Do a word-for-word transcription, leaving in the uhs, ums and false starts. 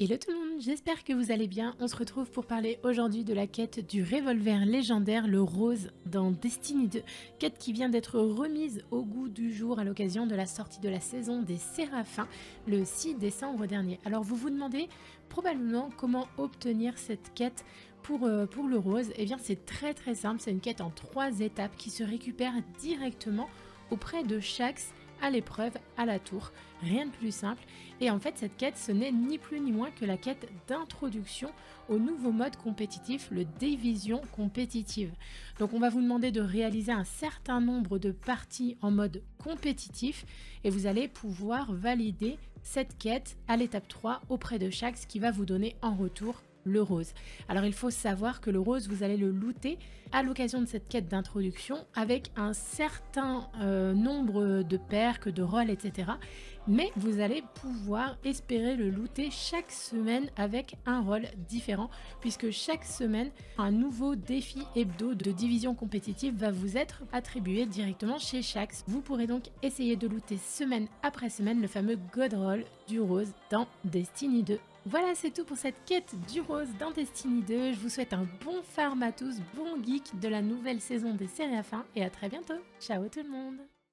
Hello tout le monde, j'espère que vous allez bien. On se retrouve pour parler aujourd'hui de la quête du revolver légendaire, le Rose, dans Destiny deux. Quête qui vient d'être remise au goût du jour à l'occasion de la sortie de la saison des Séraphins le six décembre dernier. Alors vous vous demandez probablement comment obtenir cette quête pour, euh, pour le Rose. Eh bien c'est très très simple, c'est une quête en trois étapes qui se récupère directement auprès de Shaxx, à l'épreuve, à la tour, rien de plus simple. Et en fait cette quête, ce n'est ni plus ni moins que la quête d'introduction au nouveau mode compétitif, le division compétitive. Donc on va vous demander de réaliser un certain nombre de parties en mode compétitif et vous allez pouvoir valider cette quête à l'étape trois auprès de Shaxx, qui va vous donner en retour le Rose. Alors il faut savoir que le Rose, vous allez le looter à l'occasion de cette quête d'introduction avec un certain euh, nombre de perks, de rolls, et cetera. Mais vous allez pouvoir espérer le looter chaque semaine avec un roll différent, puisque chaque semaine un nouveau défi hebdo de division compétitive va vous être attribué directement chez Shaxx. Vous pourrez donc essayer de looter semaine après semaine le fameux God Roll du Rose dans Destiny deux. Voilà, c'est tout pour cette quête du Rose dans Destiny deux. Je vous souhaite un bon farm à tous, bon geek de la nouvelle saison des Séraphins et à très bientôt. Ciao tout le monde.